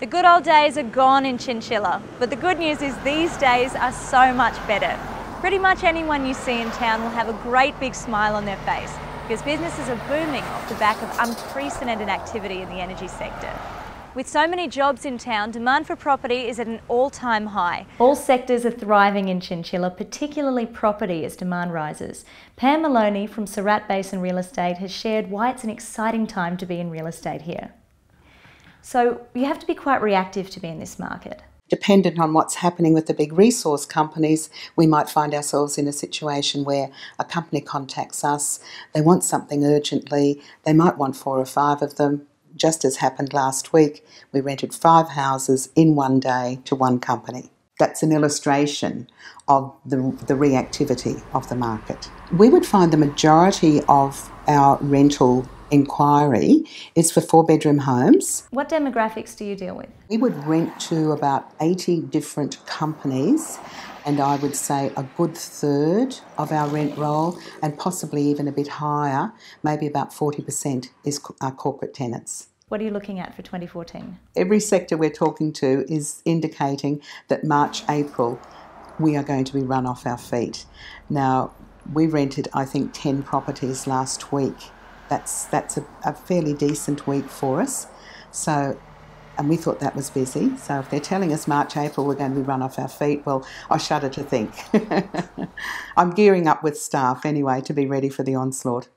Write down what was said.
The good old days are gone in Chinchilla, but the good news is these days are so much better. Pretty much anyone you see in town will have a great big smile on their face because businesses are booming off the back of unprecedented activity in the energy sector. With so many jobs in town, demand for property is at an all-time high. All sectors are thriving in Chinchilla, particularly property as demand rises. Pam Maloney from Surat Basin Real Estate has shared why it's an exciting time to be in real estate here. So you have to be quite reactive to be in this market. Dependent on what's happening with the big resource companies, we might find ourselves in a situation where a company contacts us, they want something urgently, they might want 4 or 5 of them. Just as happened last week, we rented 5 houses in one day to one company. That's an illustration of the reactivity of the market. We would find the majority of our rental inquiry is for 4-bedroom homes. What demographics do you deal with? We would rent to about 80 different companies, and I would say a good third of our rent roll, and possibly even a bit higher, maybe about 40% is our corporate tenants. What are you looking at for 2014? Every sector we're talking to is indicating that March, April, we are going to be run off our feet. Now, we rented, I think, 10 properties last week. That's a fairly decent week for us, so, and we thought that was busy. So if they're telling us March, April we're going to be run off our feet, well, I shudder to think. I'm gearing up with staff anyway to be ready for the onslaught.